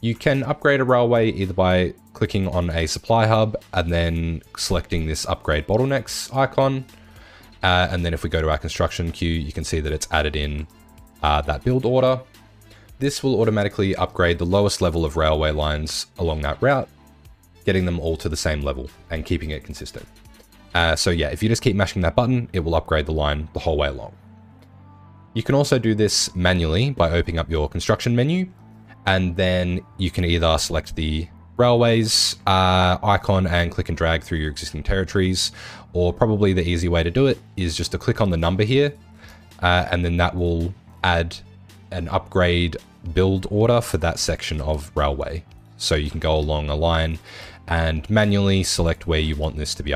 You can upgrade a railway either by clicking on a supply hub and then selecting this upgrade bottlenecks icon. And then if we go to our construction queue, you can see that it's added in that build order. This will automatically upgrade the lowest level of railway lines along that route, getting them all to the same level and keeping it consistent. So yeah, if you just keep mashing that button, it will upgrade the line the whole way along. You can also do this manually by opening up your construction menu, and then you can either select the railways icon and click and drag through your existing territories, or probably the easy way to do it is just to click on the number here, and then that will add an upgrade build order for that section of railway. So you can go along a line and manually select where you want this to be